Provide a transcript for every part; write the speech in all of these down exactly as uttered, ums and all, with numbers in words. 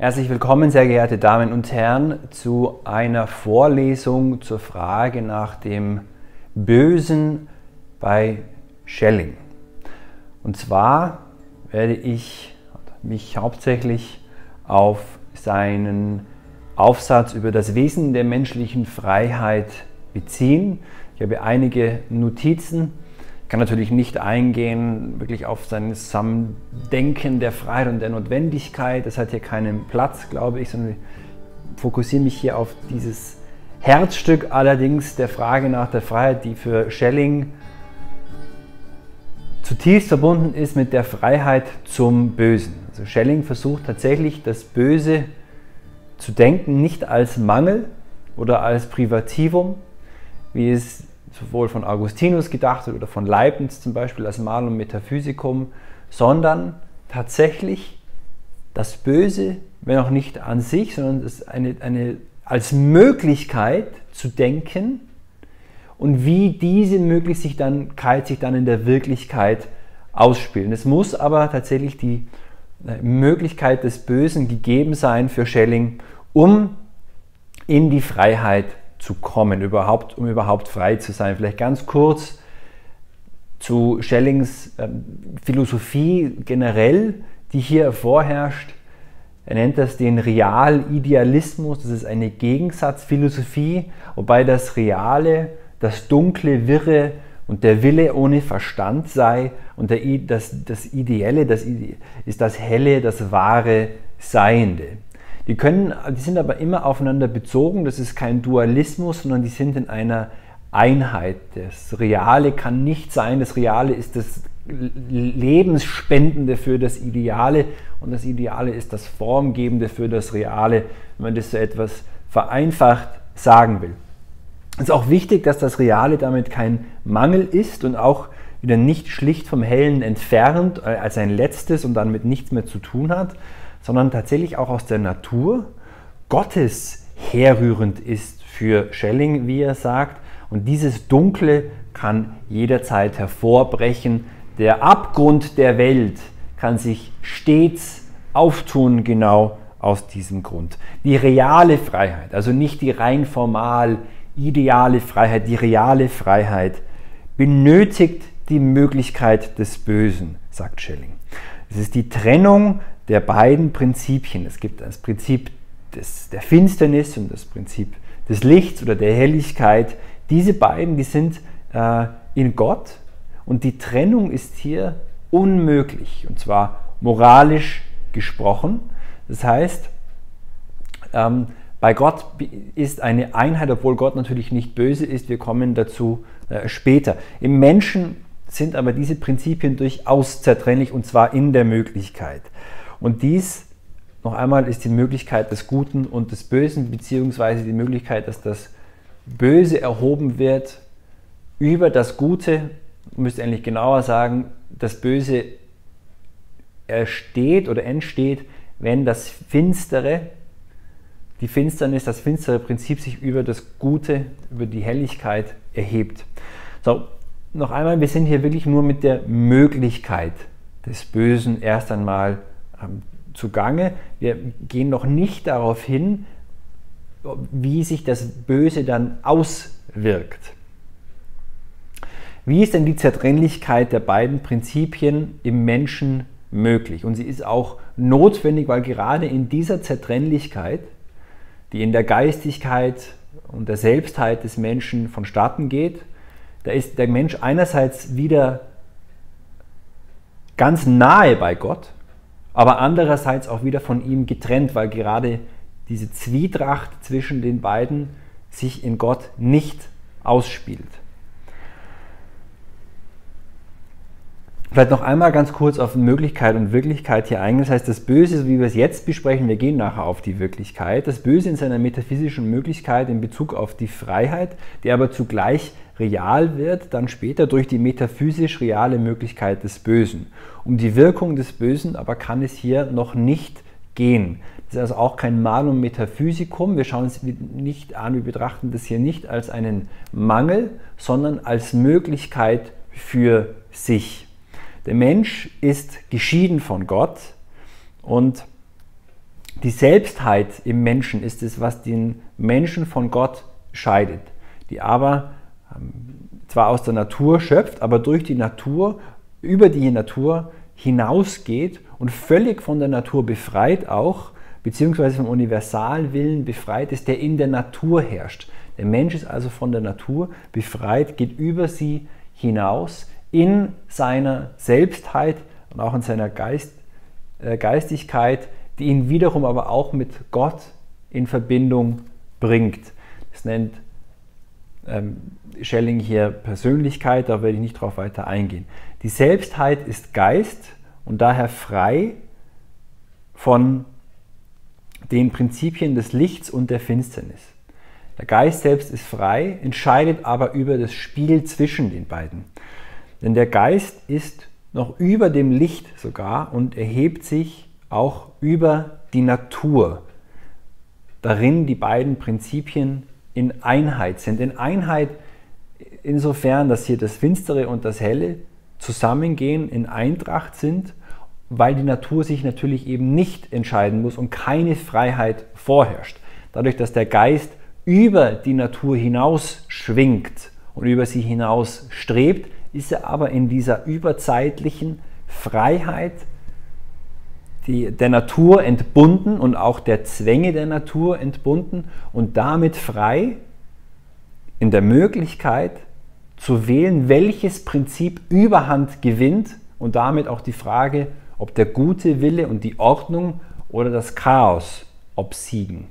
Herzlich willkommen, sehr geehrte Damen und Herren, zu einer Vorlesung zur Frage nach dem Bösen bei Schelling. Und zwar werde ich mich hauptsächlich auf seinen Aufsatz über das Wesen der menschlichen Freiheit beziehen. Ich habe einige Notizen. Ich kann natürlich nicht eingehen, wirklich auf sein Zusammendenken der Freiheit und der Notwendigkeit. Das hat hier keinen Platz, glaube ich, sondern ich fokussiere mich hier auf dieses Herzstück allerdings der Frage nach der Freiheit, die für Schelling zutiefst verbunden ist mit der Freiheit zum Bösen. Also Schelling versucht tatsächlich, das Böse zu denken, nicht als Mangel oder als Privativum, wie es sowohl von Augustinus gedacht wird oder von Leibniz zum Beispiel als Malum Metaphysikum, sondern tatsächlich das Böse, wenn auch nicht an sich, sondern es eine, eine, als Möglichkeit zu denken und wie diese Möglichkeit sich dann in der Wirklichkeit ausspielt. Es muss aber tatsächlich die Möglichkeit des Bösen gegeben sein für Schelling, um in die Freiheit zu zu kommen, überhaupt, um überhaupt frei zu sein. Vielleicht ganz kurz zu Schellings äh, Philosophie generell, die hier vorherrscht. Er nennt das den Realidealismus, das ist eine Gegensatzphilosophie, wobei das Reale, das Dunkle, Wirre und der Wille ohne Verstand sei und der, das, das Ideelle das Ide- ist das Helle, das Wahre, Seiende. Die, können, die sind aber immer aufeinander bezogen, das ist kein Dualismus, sondern die sind in einer Einheit. Das Reale kann nicht sein, das Reale ist das Lebensspendende für das Ideale und das Ideale ist das Formgebende für das Reale, wenn man das so etwas vereinfacht sagen will. Es ist auch wichtig, dass das Reale damit kein Mangel ist und auch wieder nicht schlicht vom Hellen entfernt, als ein letztes und dann mit nichts mehr zu tun hat, sondern tatsächlich auch aus der Natur Gottes herrührend ist für Schelling, wie er sagt. Und dieses Dunkle kann jederzeit hervorbrechen. Der Abgrund der Welt kann sich stets auftun, genau aus diesem Grund. Die reale Freiheit, also nicht die rein formal ideale Freiheit, die reale Freiheit benötigt die Möglichkeit des Bösen, sagt Schelling. Es ist die Trennung der beiden Prinzipien. Es gibt das Prinzip des, der Finsternis und das Prinzip des Lichts oder der Helligkeit. Diese beiden, die sind äh, in Gott und die Trennung ist hier unmöglich, und zwar moralisch gesprochen. Das heißt, ähm, bei Gott ist eine Einheit, obwohl Gott natürlich nicht böse ist. Wir kommen dazu äh, später. Im Menschen sind aber diese Prinzipien durchaus zertrennlich, und zwar in der Möglichkeit. Und dies, noch einmal, ist die Möglichkeit des Guten und des Bösen, beziehungsweise die Möglichkeit, dass das Böse erhoben wird über das Gute. Man müsste eigentlich genauer sagen, das Böse ersteht oder entsteht, wenn das Finstere, die Finsternis, das finstere Prinzip sich über das Gute, über die Helligkeit erhebt. So, noch einmal, wir sind hier wirklich nur mit der Möglichkeit des Bösen erst einmal zugange. Wir gehen noch nicht darauf hin, wie sich das Böse dann auswirkt. Wie ist denn die Zertrennlichkeit der beiden Prinzipien im Menschen möglich? Und sie ist auch notwendig, weil gerade in dieser Zertrennlichkeit, die in der Geistigkeit und der Selbstheit des Menschen vonstatten geht, da ist der Mensch einerseits wieder ganz nahe bei Gott, aber andererseits auch wieder von ihm getrennt, weil gerade diese Zwietracht zwischen den beiden sich in Gott nicht ausspielt. Vielleicht noch einmal ganz kurz auf Möglichkeit und Wirklichkeit hier eingehen. Das heißt, das Böse, so wie wir es jetzt besprechen, wir gehen nachher auf die Wirklichkeit, das Böse in seiner metaphysischen Möglichkeit in Bezug auf die Freiheit, die aber zugleich real wird, dann später durch die metaphysisch reale Möglichkeit des Bösen. Um die Wirkung des Bösen aber kann es hier noch nicht gehen. Das ist also auch kein Malum Metaphysikum. Wir schauen es nicht an, wir betrachten das hier nicht als einen Mangel, sondern als Möglichkeit für sich. Der Mensch ist geschieden von Gott und Die Selbstheit im Menschen ist es, was den Menschen von Gott scheidet, die aber zwar aus der Natur schöpft, aber durch die Natur, über die Natur hinausgeht und völlig von der Natur befreit auch, beziehungsweise vom Universalwillen befreit ist, der in der Natur herrscht. Der Mensch ist also von der Natur befreit, geht über sie hinaus in seiner Selbstheit und auch in seiner Geist, äh, Geistigkeit, die ihn wiederum aber auch mit Gott in Verbindung bringt. Das nennt ähm, Schelling hier Persönlichkeit, da werde ich nicht drauf weiter eingehen. Die Selbstheit ist Geist und daher frei von den Prinzipien des Lichts und der Finsternis. Der Geist selbst ist frei, entscheidet aber über das Spiel zwischen den beiden. Denn der Geist ist noch über dem Licht sogar und erhebt sich auch über die Natur, darin die beiden Prinzipien in Einheit sind. In Einheit insofern, dass hier das Finstere und das Helle zusammengehen, in Eintracht sind, weil die Natur sich natürlich eben nicht entscheiden muss und keine Freiheit vorherrscht. Dadurch, dass der Geist über die Natur hinaus schwingt und über sie hinaus strebt, ist er aber in dieser überzeitlichen Freiheit die, der Natur entbunden und auch der Zwänge der Natur entbunden und damit frei in der Möglichkeit zu wählen, welches Prinzip Überhand gewinnt und damit auch die Frage, ob der gute Wille und die Ordnung oder das Chaos obsiegen.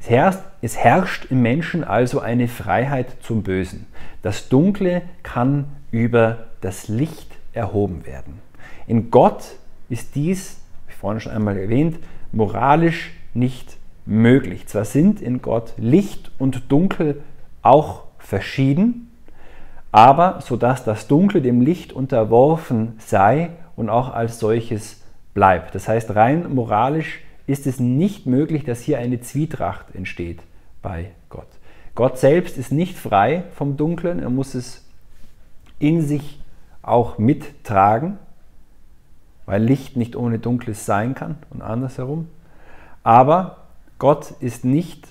Es herrscht, es herrscht im Menschen also eine Freiheit zum Bösen. Das Dunkle kann über das Licht erhoben werden. In Gott ist dies, wie vorhin schon einmal erwähnt, moralisch nicht möglich. Zwar sind in Gott Licht und Dunkel auch verschieden, aber sodass das Dunkle dem Licht unterworfen sei und auch als solches bleibt. Das heißt, rein moralisch ist es nicht möglich, dass hier eine Zwietracht entsteht bei Gott. Gott selbst ist nicht frei vom Dunklen, er muss es in sich auch mittragen, weil Licht nicht ohne Dunkles sein kann und andersherum. Aber Gott ist nicht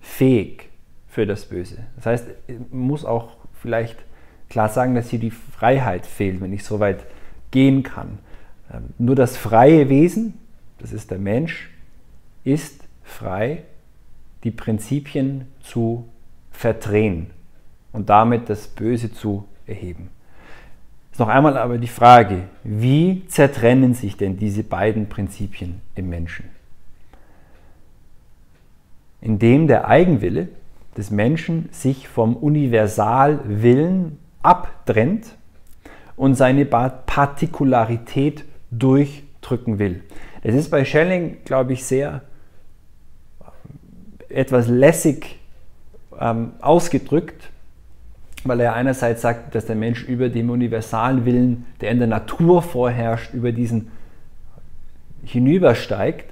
fähig für das Böse. Das heißt, ich muss auch vielleicht klar sagen, dass hier die Freiheit fehlt, wenn ich so weit gehen kann. Nur das freie Wesen, das ist der Mensch, ist frei, die Prinzipien zu verdrehen und damit das Böse zu erheben. Jetzt noch einmal aber die Frage, wie zertrennen sich denn diese beiden Prinzipien im Menschen? Indem der Eigenwille des Menschen sich vom Universalwillen abtrennt und seine Partikularität durchdrücken will. Es ist bei Schelling, glaube ich, sehr etwas lässig ähm, ausgedrückt, weil er einerseits sagt, dass der Mensch über dem Universalwillen, der in der Natur vorherrscht, über diesen hinübersteigt.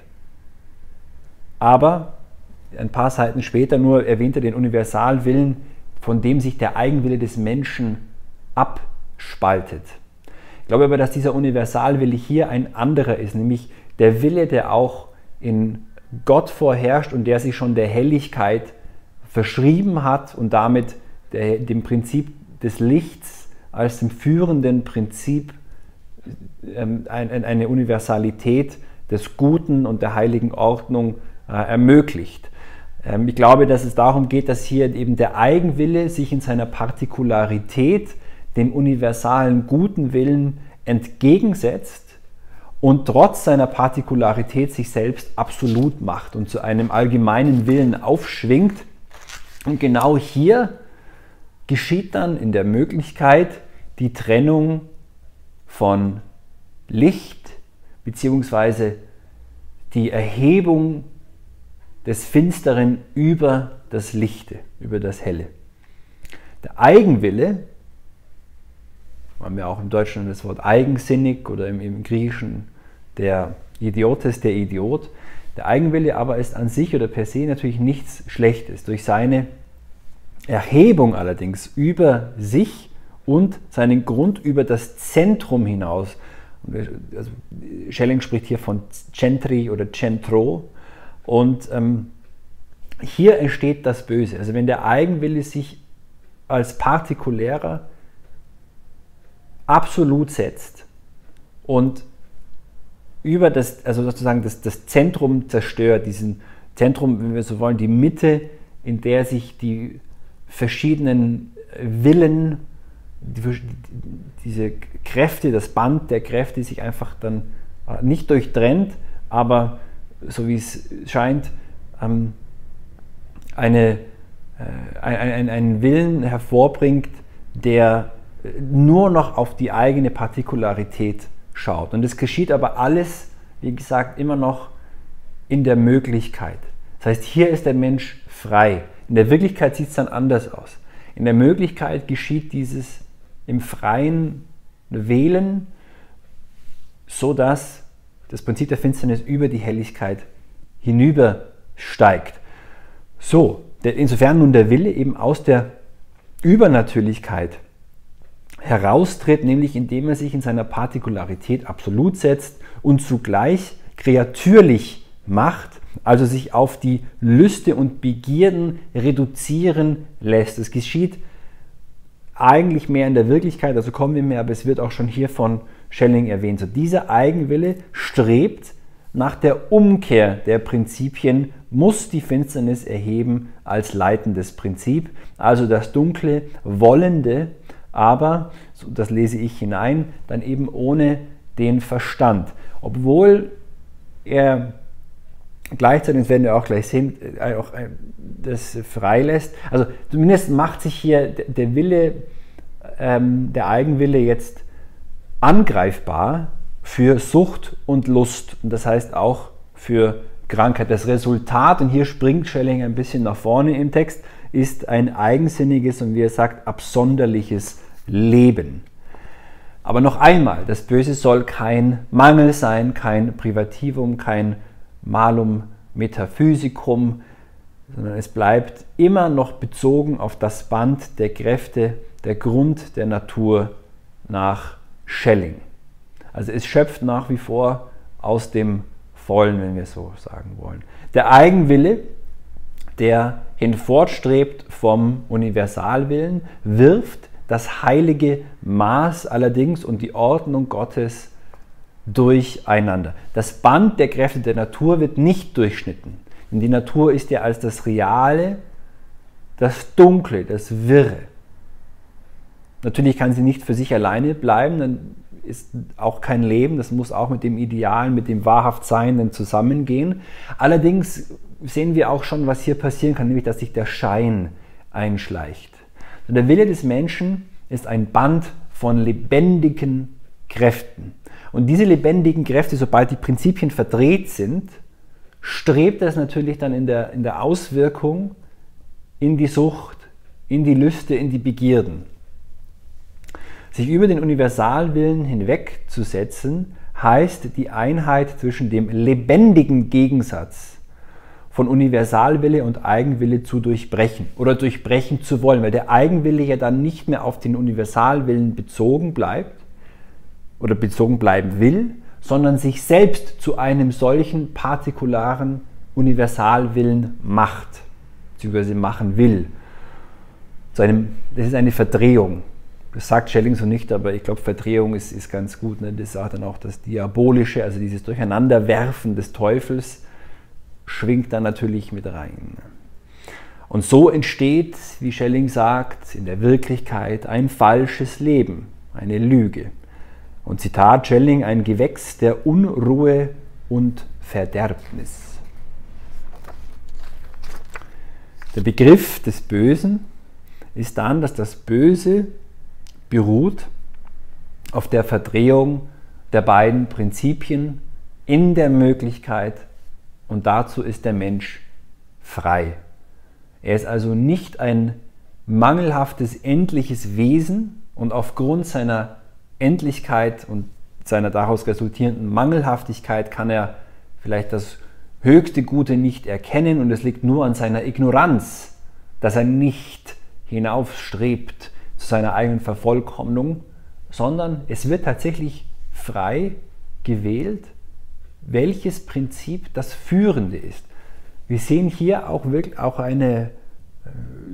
Aber ein paar Seiten später nur erwähnt er den Universalwillen, von dem sich der Eigenwille des Menschen abspaltet. Ich glaube aber, dass dieser Universalwille hier ein anderer ist, nämlich der Wille, der auch in Gott vorherrscht und der sich schon der Helligkeit verschrieben hat und damit der, dem Prinzip des Lichts als dem führenden Prinzip ähm, ein, eine Universalität des Guten und der heiligen Ordnung äh, ermöglicht. Ähm, ich glaube, dass es darum geht, dass hier eben der Eigenwille sich in seiner Partikularität dem universalen guten Willen entgegensetzt und trotz seiner Partikularität sich selbst absolut macht und zu einem allgemeinen Willen aufschwingt. Und genau hier geschieht dann in der Möglichkeit die Trennung von Licht bzw. die Erhebung des Finsteren über das Lichte, über das Helle. Der Eigenwille, wir haben ja auch im Deutschen das Wort eigensinnig oder im, im Griechischen der Idiotes, der Idiot. Der Eigenwille aber ist an sich oder per se natürlich nichts Schlechtes. Durch seine Erhebung allerdings über sich und seinen Grund über das Zentrum hinaus, Also Schelling spricht hier von Gentri oder Gentro. Und ähm, hier entsteht das Böse. Also wenn der Eigenwille sich als partikulärer absolut setzt und über das, also sozusagen das, das Zentrum zerstört, diesen Zentrum, wenn wir so wollen, die Mitte, in der sich die verschiedenen Willen, die, diese Kräfte, das Band der Kräfte sich einfach dann nicht durchtrennt, aber so wie es scheint, ähm, eine, äh, ein, einen Willen hervorbringt, der nur noch auf die eigene Partikularität schaut. Und das geschieht aber alles, wie gesagt, immer noch in der Möglichkeit. Das heißt, hier ist der Mensch frei. In der Wirklichkeit sieht es dann anders aus. In der Möglichkeit geschieht dieses im freien Wählen, sodass das Prinzip der Finsternis über die Helligkeit hinübersteigt. So, insofern nun der Wille eben aus der Übernatürlichkeit heraustritt, nämlich indem er sich in seiner Partikularität absolut setzt und zugleich kreatürlich macht, also sich auf die Lüste und Begierden reduzieren lässt. Es geschieht eigentlich mehr in der Wirklichkeit, also kommen wir mehr, aber es wird auch schon hier von Schelling erwähnt. So, dieser Eigenwille strebt nach der Umkehr der Prinzipien, muss die Finsternis erheben als leitendes Prinzip, also das dunkle, wollende, aber, so das lese ich hinein, dann eben ohne den Verstand. Obwohl er gleichzeitig, das werden wir auch gleich sehen, auch das freilässt. Also zumindest macht sich hier der Wille, ähm, der Eigenwille jetzt angreifbar für Sucht und Lust. Und das heißt auch für Krankheit. Das Resultat, und hier springt Schelling ein bisschen nach vorne im Text, ist ein eigensinniges und wie er sagt, absonderliches Leben. Aber noch einmal, das Böse soll kein Mangel sein, kein Privativum, kein Malum Metaphysikum, sondern es bleibt immer noch bezogen auf das Band der Kräfte, der Grund der Natur nach Schelling. Also es schöpft nach wie vor aus dem Vollen, wenn wir so sagen wollen. Der Eigenwille, der hinfortstrebt vom Universalwillen, wirft das heilige Maß allerdings und die Ordnung Gottes durcheinander. Das Band der Kräfte der Natur wird nicht durchschnitten, denn die Natur ist ja als das Reale, das Dunkle, das Wirre. Natürlich kann sie nicht für sich alleine bleiben, dann ist auch kein Leben, das muss auch mit dem Idealen, mit dem Wahrhaftsein zusammengehen. Allerdings sehen wir auch schon, was hier passieren kann, nämlich dass sich der Schein einschleicht. Und der Wille des Menschen ist ein Band von lebendigen Kräften. Und diese lebendigen Kräfte, sobald die Prinzipien verdreht sind, strebt das natürlich dann in der, in der Auswirkung in die Sucht, in die Lüste, in die Begierden. Sich über den Universalwillen hinwegzusetzen, heißt die Einheit zwischen dem lebendigen Gegensatz von Universalwille und Eigenwille zu durchbrechen oder durchbrechen zu wollen, weil der Eigenwille ja dann nicht mehr auf den Universalwillen bezogen bleibt oder bezogen bleiben will, sondern sich selbst zu einem solchen partikularen Universalwillen macht, beziehungsweise machen will. Zu einem, das ist eine Verdrehung. Das sagt Schelling so nicht, aber ich glaube, Verdrehung ist, ist ganz gut. Ne? Das sagt dann auch das Diabolische, also dieses Durcheinanderwerfen des Teufels, schwingt da natürlich mit rein. Und so entsteht, wie Schelling sagt, in der Wirklichkeit ein falsches Leben, eine Lüge. Und Zitat Schelling, ein Gewächs der Unruhe und Verderbnis. Der Begriff des Bösen ist dann, dass das Böse beruht auf der Verdrehung der beiden Prinzipien in der Möglichkeit, und dazu ist der Mensch frei. Er ist also nicht ein mangelhaftes, endliches Wesen und aufgrund seiner Endlichkeit und seiner daraus resultierenden Mangelhaftigkeit kann er vielleicht das höchste Gute nicht erkennen und es liegt nur an seiner Ignoranz, dass er nicht hinaufstrebt zu seiner eigenen Vervollkommnung, sondern es wird tatsächlich frei gewählt, welches Prinzip das führende ist. Wir sehen hier auch wirklich auch eine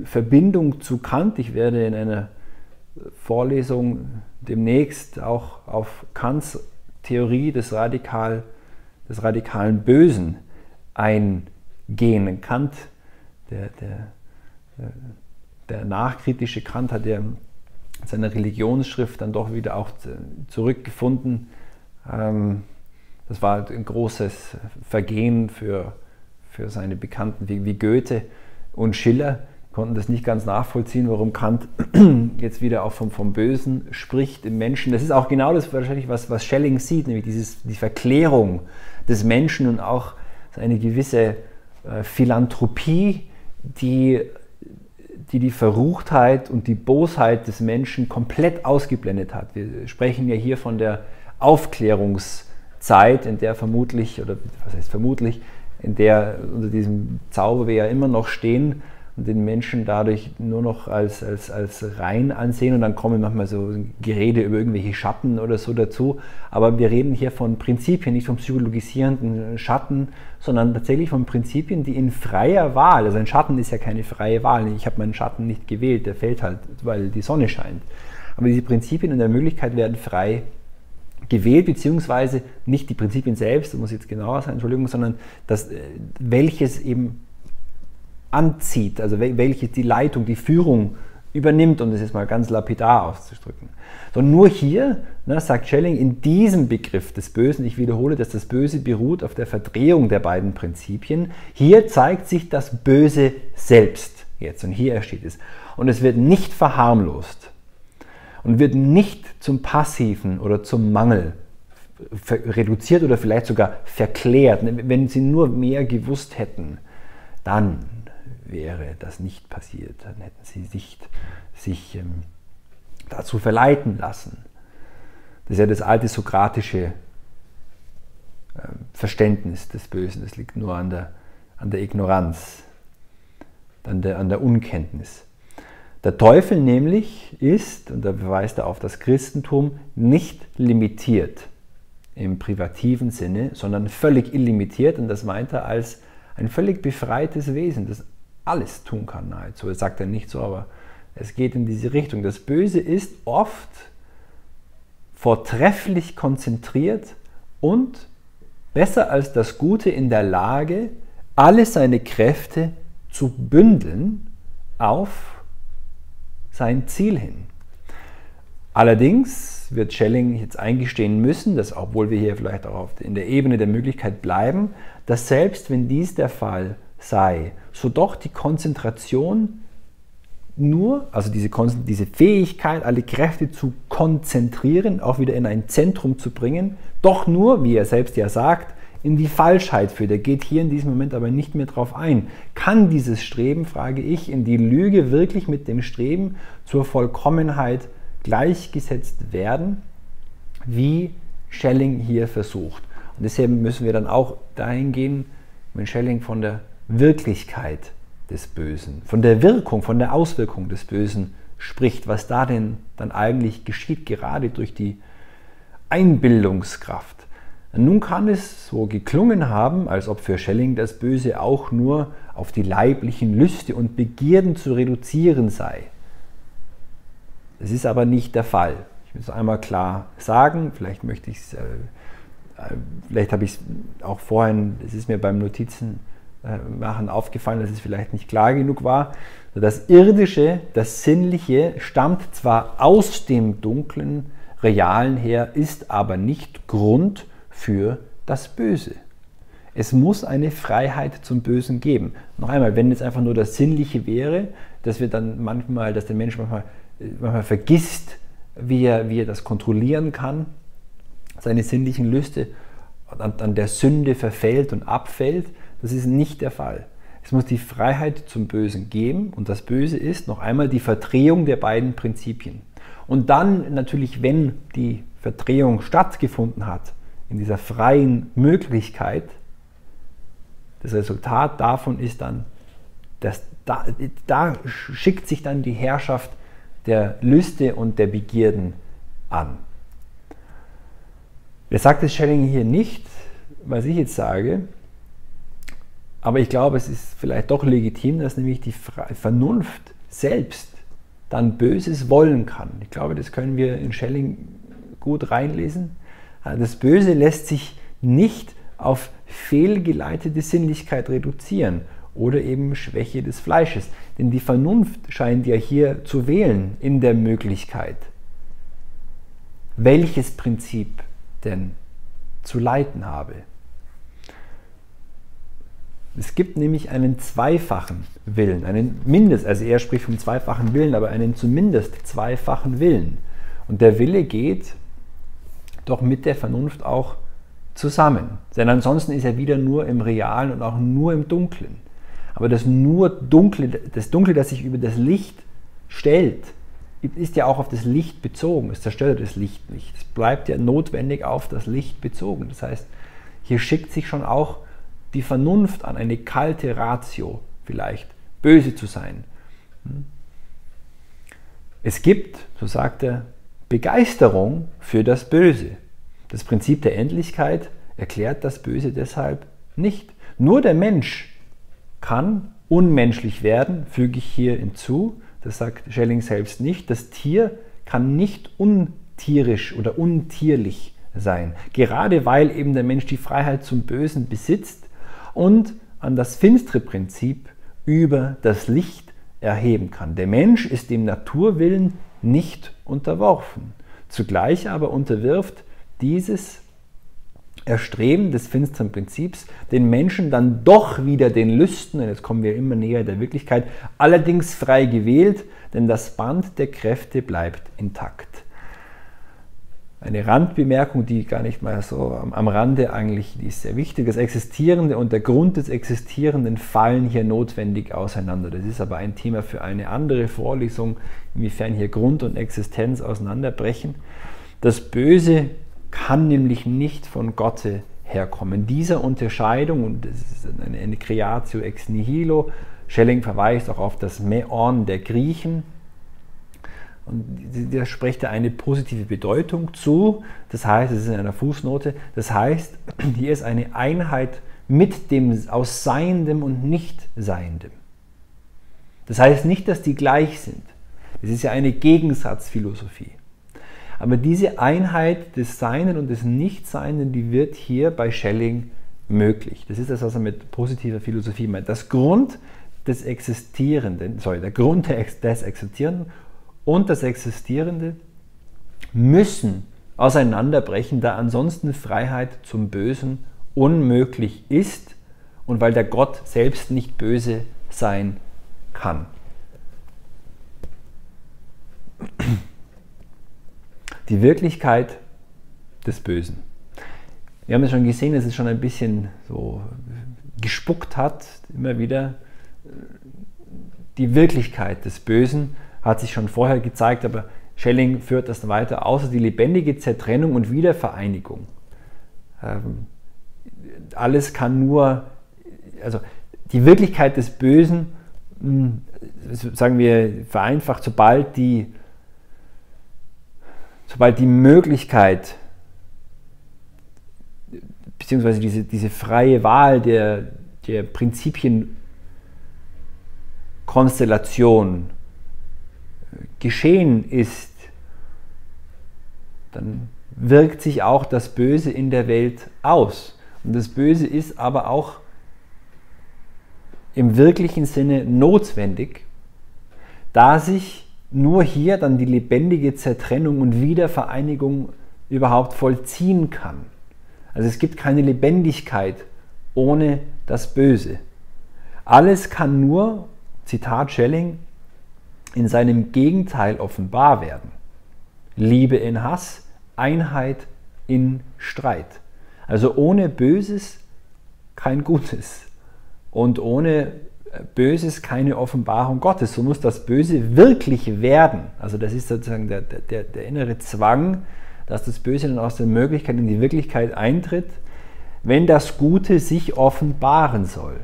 Verbindung zu Kant. Ich werde in einer Vorlesung demnächst auch auf Kants Theorie des, Radikal, des radikalen Bösen eingehen. Kant, der, der, der nachkritische Kant, hat ja in seiner Religionsschrift dann doch wieder auch zurückgefunden. Das war ein großes Vergehen für, für seine Bekannten wie, wie Goethe und Schiller. Konnten das nicht ganz nachvollziehen, warum Kant jetzt wieder auch vom, vom Bösen spricht im Menschen. Das ist auch genau das wahrscheinlich, was, was Schelling sieht, nämlich dieses, die Verklärung des Menschen und auch eine gewisse äh, Philanthropie, die, die die Verruchtheit und die Bosheit des Menschen komplett ausgeblendet hat. Wir sprechen ja hier von der Aufklärungszeit, in der vermutlich, oder was heißt vermutlich, in der unter diesem Zauber wir ja immer noch stehen, und den Menschen dadurch nur noch als, als, als rein ansehen, und dann kommen manchmal so Gerede über irgendwelche Schatten oder so dazu. Aber wir reden hier von Prinzipien, nicht vom psychologisierenden Schatten, sondern tatsächlich von Prinzipien, die in freier Wahl, also ein Schatten ist ja keine freie Wahl, ich habe meinen Schatten nicht gewählt, der fällt halt, weil die Sonne scheint. Aber diese Prinzipien in der Möglichkeit werden frei gewählt, beziehungsweise nicht die Prinzipien selbst, das muss jetzt genauer sein, Entschuldigung, sondern das, welches eben anzieht, also welche die Leitung, die Führung übernimmt, um das jetzt mal ganz lapidar auszudrücken. So, nur hier, ne, sagt Schelling, in diesem Begriff des Bösen, ich wiederhole, dass das Böse beruht auf der Verdrehung der beiden Prinzipien, hier zeigt sich das Böse selbst jetzt, und hier steht es. Und es wird nicht verharmlost und wird nicht zum Passiven oder zum Mangel reduziert oder vielleicht sogar verklärt. Wenn sie nur mehr gewusst hätten, dann wäre das nicht passiert, dann hätten sie sich, sich ähm, dazu verleiten lassen. Das ist ja das alte sokratische äh, Verständnis des Bösen, das liegt nur an der, an der Ignoranz, an der, an der Unkenntnis. Der Teufel nämlich ist, und da verweist er auf das Christentum, nicht limitiert im privativen Sinne, sondern völlig illimitiert, und das meint er als ein völlig befreites Wesen, das alles tun kann nahezu. Das sagt er nicht so, aber es geht in diese Richtung. Das Böse ist oft vortrefflich konzentriert und besser als das Gute in der Lage, alle seine Kräfte zu bündeln auf sein Ziel hin. Allerdings wird Schelling jetzt eingestehen müssen, dass, obwohl wir hier vielleicht auch in der Ebene der Möglichkeit bleiben, dass selbst wenn dies der Fall sei, so doch die Konzentration nur, also diese, Konzent diese Fähigkeit, alle Kräfte zu konzentrieren, auch wieder in ein Zentrum zu bringen, doch nur, wie er selbst ja sagt, in die Falschheit führt. Er geht hier in diesem Moment aber nicht mehr drauf ein. Kann dieses Streben, frage ich, in die Lüge wirklich mit dem Streben zur Vollkommenheit gleichgesetzt werden, wie Schelling hier versucht? Und deswegen müssen wir dann auch dahin gehen, wenn Schelling von der Wirklichkeit des Bösen, von der Wirkung, von der Auswirkung des Bösen spricht, was da denn dann eigentlich geschieht, gerade durch die Einbildungskraft. Und nun kann es so geklungen haben, als ob für Schelling das Böse auch nur auf die leiblichen Lüste und Begierden zu reduzieren sei. Das ist aber nicht der Fall. Ich will es einmal klar sagen, vielleicht möchte ich es, äh, vielleicht habe ich es auch vorhin, es ist mir beim Notizen äh, machen aufgefallen, dass es vielleicht nicht klar genug war. Das Irdische, das Sinnliche stammt zwar aus dem dunklen Realen her, ist aber nicht Grund für das Böse. Es muss eine Freiheit zum Bösen geben. Noch einmal, wenn jetzt einfach nur das Sinnliche wäre, dass wir dann manchmal, dass der Mensch manchmal manchmal vergisst, wie er, wie er das kontrollieren kann, seine sinnlichen Lüste, an, an der Sünde verfällt und abfällt, das ist nicht der Fall. Es muss die Freiheit zum Bösen geben, und das Böse ist noch einmal die Verdrehung der beiden Prinzipien. Und dann natürlich, wenn die Verdrehung stattgefunden hat, in dieser freien Möglichkeit, das Resultat davon ist dann, dass da, da schickt sich dann die Herrschaft der Lüste und der Begierden an. Das sagt es Schelling hier nicht, was ich jetzt sage, aber ich glaube, es ist vielleicht doch legitim, dass nämlich die Vernunft selbst dann Böses wollen kann. Ich glaube, das können wir in Schelling gut reinlesen. Das Böse lässt sich nicht auf fehlgeleitete Sinnlichkeit reduzieren oder eben Schwäche des Fleisches. Denn die Vernunft scheint ja hier zu wählen in der Möglichkeit, welches Prinzip denn zu leiten habe. Es gibt nämlich einen zweifachen Willen, einen mindest, also er spricht vom zweifachen Willen, aber einen zumindest zweifachen Willen. Und der Wille geht doch mit der Vernunft auch zusammen. Denn ansonsten ist er wieder nur im Realen und auch nur im Dunklen. Aber das nur Dunkle, das Dunkle, das sich über das Licht stellt, ist ja auch auf das Licht bezogen. Es zerstört das Licht nicht. Es bleibt ja notwendig auf das Licht bezogen. Das heißt, hier schickt sich schon auch die Vernunft an, eine kalte Ratio vielleicht, böse zu sein. Es gibt, so sagt er, Begeisterung für das Böse. Das Prinzip der Endlichkeit erklärt das Böse deshalb nicht. Nur der Mensch kann unmenschlich werden, füge ich hier hinzu. Das sagt Schelling selbst nicht. Das Tier kann nicht untierisch oder untierlich sein. Gerade weil eben der Mensch die Freiheit zum Bösen besitzt und an das finstere Prinzip über das Licht erheben kann. Der Mensch ist dem Naturwillen nicht unterworfen. Zugleich aber unterwirft dieses Erstreben des finsteren Prinzips den Menschen dann doch wieder den Lüsten, und jetzt kommen wir immer näher der Wirklichkeit, allerdings frei gewählt, denn das Band der Kräfte bleibt intakt. Eine Randbemerkung, die gar nicht mal so am, am Rande eigentlich, die ist sehr wichtig. Das Existierende und der Grund des Existierenden fallen hier notwendig auseinander. Das ist aber ein Thema für eine andere Vorlesung, inwiefern hier Grund und Existenz auseinanderbrechen. Das Böse kann nämlich nicht von Gott herkommen. Dieser Unterscheidung, und das ist eine, eine Creatio ex nihilo, Schelling verweist auch auf das Meon der Griechen, und da spricht er eine positive Bedeutung zu, das heißt, es ist in einer Fußnote, das heißt, hier ist eine Einheit mit dem aus Seiendem und Nicht-Seiendem. Das heißt nicht, dass die gleich sind. Das ist ja eine Gegensatzphilosophie. Aber diese Einheit des Seinen und des Nichtseienden, die wird hier bei Schelling möglich. Das ist das, was er mit positiver Philosophie meint. Das Grund des Existierenden, sorry, der Grund des Existierenden und das Existierende müssen auseinanderbrechen, da ansonsten Freiheit zum Bösen unmöglich ist und weil der Gott selbst nicht böse sein kann. Die Wirklichkeit des Bösen. Wir haben es schon gesehen, dass es schon ein bisschen so gespuckt hat, immer wieder. Die Wirklichkeit des Bösen hat sich schon vorher gezeigt, aber Schelling führt das weiter, außer die lebendige Zertrennung und Wiedervereinigung. Ähm, alles kann nur, also die Wirklichkeit des Bösen, mh, sagen wir vereinfacht, sobald die, sobald die Möglichkeit, beziehungsweise diese, diese freie Wahl der, der Prinzipienkonstellation geschehen ist, dann wirkt sich auch das Böse in der Welt aus. Und das Böse ist aber auch im wirklichen Sinne notwendig, da sich nur hier dann die lebendige Zertrennung und Wiedervereinigung überhaupt vollziehen kann. Also es gibt keine Lebendigkeit ohne das Böse. Alles kann nur, Zitat Schelling, in seinem Gegenteil offenbar werden. Liebe in Hass, Einheit in Streit. Also ohne Böses kein Gutes und ohne Böses keine Offenbarung Gottes. So muss das Böse wirklich werden. Also das ist sozusagen der, der, der innere Zwang, dass das Böse dann aus der Möglichkeit in die Wirklichkeit eintritt, wenn das Gute sich offenbaren soll.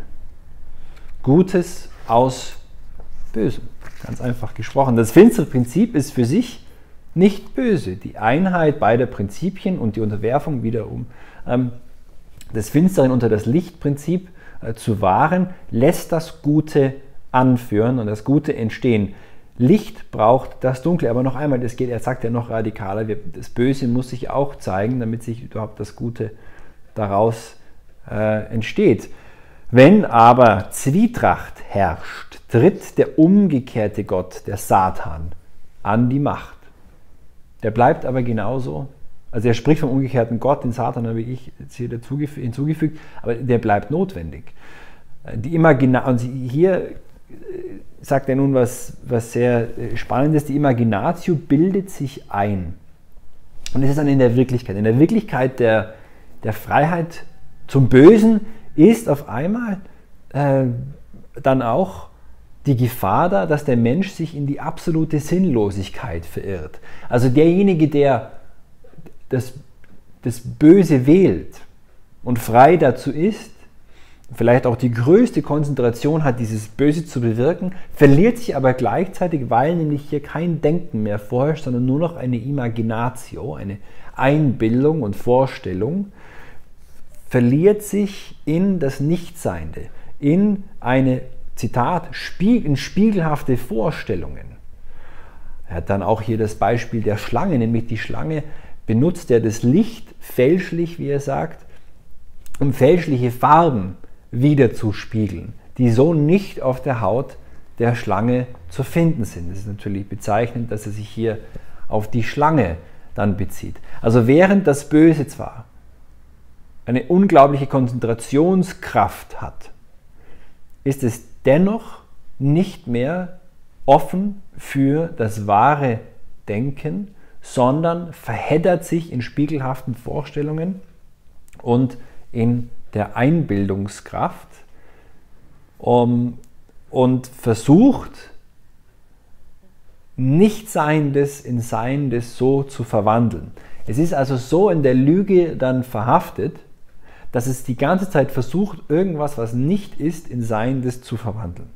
Gutes aus Bösem. Ganz einfach gesprochen. Das finstere Prinzip ist für sich nicht böse. Die Einheit beider Prinzipien und die Unterwerfung wiederum ähm, des Finsteren unter das Lichtprinzip äh, zu wahren, lässt das Gute anführen und das Gute entstehen. Licht braucht das Dunkle, aber noch einmal, das geht, er sagt ja noch radikaler, das Böse muss sich auch zeigen, damit sich überhaupt das Gute daraus äh, entsteht. Wenn aber Zwietracht herrscht, tritt der umgekehrte Gott, der Satan, an die Macht. Der bleibt aber genauso, also er spricht vom umgekehrten Gott, den Satan habe ich jetzt hier hinzugefügt, aber der bleibt notwendig. Die Imagina- und hier sagt er nun was, was sehr Spannendes, die Imaginatio bildet sich ein. Und es ist dann in der Wirklichkeit. In der Wirklichkeit der, der Freiheit zum Bösen ist auf einmal äh, dann auch die Gefahr da, dass der Mensch sich in die absolute Sinnlosigkeit verirrt. Also derjenige, der das, das Böse wählt und frei dazu ist, vielleicht auch die größte Konzentration hat, dieses Böse zu bewirken, verliert sich aber gleichzeitig, weil nämlich hier kein Denken mehr vorherrscht, sondern nur noch eine Imaginatio, eine Einbildung und Vorstellung, verliert sich in das Nichtseiende, in eine, Zitat, Spiegel, in spiegelhafte Vorstellungen. Er hat dann auch hier das Beispiel der Schlange, nämlich die Schlange benutzt ja das Licht fälschlich, wie er sagt, um fälschliche Farben wiederzuspiegeln, die so nicht auf der Haut der Schlange zu finden sind. Es ist natürlich bezeichnend, dass er sich hier auf die Schlange dann bezieht. Also während das Böse zwar eine unglaubliche Konzentrationskraft hat, ist es dennoch nicht mehr offen für das wahre Denken, sondern verheddert sich in spiegelhaften Vorstellungen und in der Einbildungskraft um, und versucht, Nichtseiendes in Seiendes so zu verwandeln. Es ist also so in der Lüge dann verhaftet, dass es die ganze Zeit versucht, irgendwas, was nicht ist, in Seiendes zu verwandeln.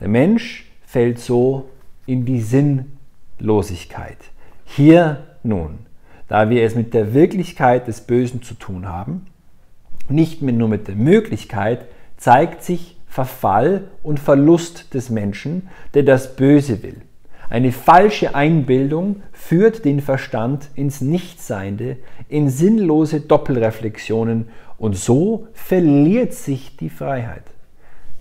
Der Mensch fällt so in die Sinnlosigkeit. Hier nun, da wir es mit der Wirklichkeit des Bösen zu tun haben, nicht mehr nur mit der Möglichkeit, zeigt sich Verfall und Verlust des Menschen, der das Böse will. Eine falsche Einbildung führt den Verstand ins Nichtseiende, in sinnlose Doppelreflexionen, und so verliert sich die Freiheit,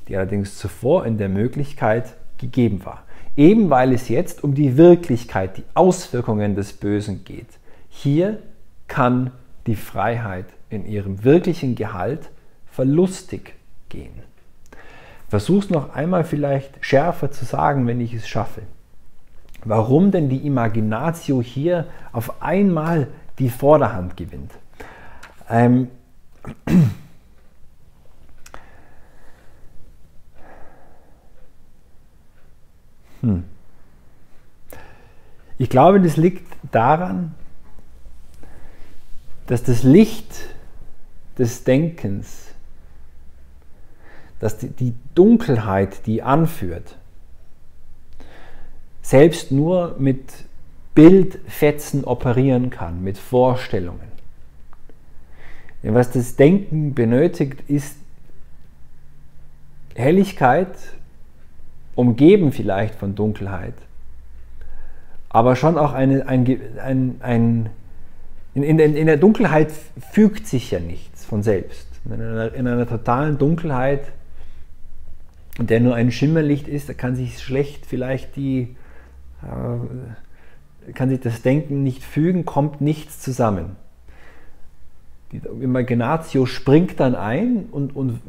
die allerdings zuvor in der Möglichkeit gegeben war. Eben weil es jetzt um die Wirklichkeit, die Auswirkungen des Bösen geht. Hier kann die Freiheit in ihrem wirklichen Gehalt verlustig gehen. Versuch's noch einmal vielleicht schärfer zu sagen, wenn ich es schaffe. Warum denn die Imaginatio hier auf einmal die Vorderhand gewinnt? Ähm hm. Ich glaube, das liegt daran, dass das Licht des Denkens, dass die, die Dunkelheit, die anführt, selbst nur mit Bildfetzen operieren kann, mit Vorstellungen. Denn was das Denken benötigt, ist Helligkeit, umgeben vielleicht von Dunkelheit, aber schon auch eine, ein, ein, ein In, in, in der Dunkelheit fügt sich ja nichts von selbst. In einer, in einer totalen Dunkelheit, in der nur ein Schimmerlicht ist, da kann sich schlecht vielleicht die, äh, kann sich das Denken nicht fügen, kommt nichts zusammen. Die Imaginatio springt dann ein und, und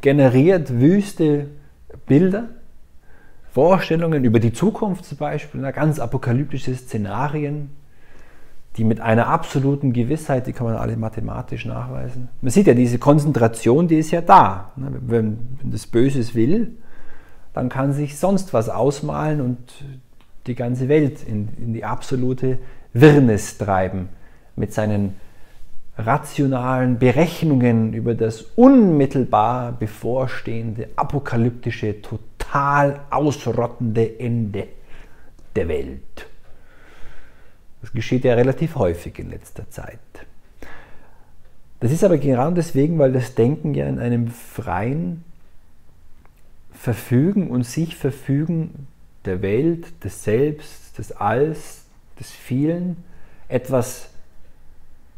generiert wüste Bilder, Vorstellungen über die Zukunft zum Beispiel, ganz apokalyptische Szenarien, die mit einer absoluten Gewissheit, die kann man alle mathematisch nachweisen. Man sieht ja, diese Konzentration, die ist ja da. Wenn das Böses will, dann kann sich sonst was ausmalen und die ganze Welt in, in die absolute Wirrnis treiben. Mit seinen rationalen Berechnungen über das unmittelbar bevorstehende, apokalyptische, total ausrottende Ende der Welt. Das geschieht ja relativ häufig in letzter Zeit. Das ist aber genau deswegen, weil das Denken ja in einem freien Verfügen und sich Verfügen der Welt, des Selbst, des Alls, des Vielen, etwas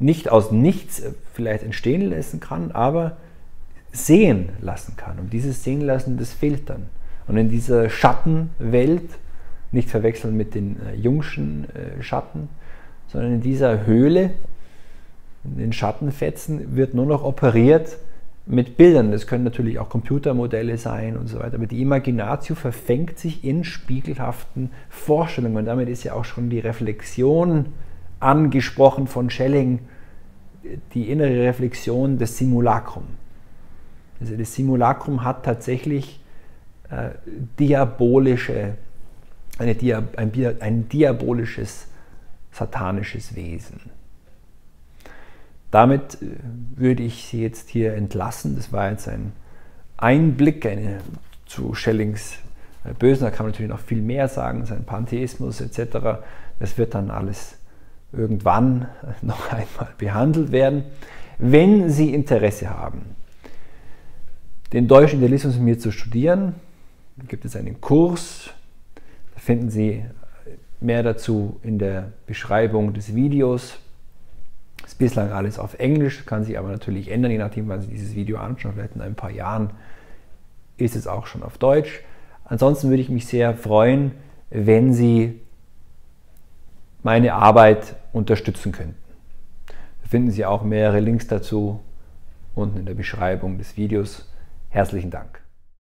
nicht aus nichts vielleicht entstehen lassen kann, aber sehen lassen kann. Und dieses Sehen lassen, das Filtern. Und in dieser Schattenwelt, nicht verwechseln mit den äh, Jungschen äh, Schatten, sondern in dieser Höhle, in den Schattenfetzen, wird nur noch operiert mit Bildern. Das können natürlich auch Computermodelle sein und so weiter. Aber die Imaginatio verfängt sich in spiegelhaften Vorstellungen. Und damit ist ja auch schon die Reflexion angesprochen von Schelling, die innere Reflexion des Simulacrum. Also das Simulacrum hat tatsächlich äh, diabolische, eine Dia, ein, ein diabolisches, satanisches Wesen. Damit äh, würde ich Sie jetzt hier entlassen. Das war jetzt ein Einblick eine, zu Schellings äh, Bösen. Da kann man natürlich noch viel mehr sagen, sein Pantheismus et cetera. Das wird dann alles irgendwann noch einmal behandelt werden. Wenn Sie Interesse haben, den Deutschen Idealismus mit mir zu studieren, gibt es einen Kurs, da finden Sie mehr dazu in der Beschreibung des Videos. Ist bislang alles auf Englisch, kann sich aber natürlich ändern, je nachdem, wann Sie dieses Video anschauen, vielleicht in ein paar Jahren ist es auch schon auf Deutsch. Ansonsten würde ich mich sehr freuen, wenn Sie meine Arbeit unterstützen könnten. Da finden Sie auch mehrere Links dazu unten in der Beschreibung des Videos. Herzlichen Dank.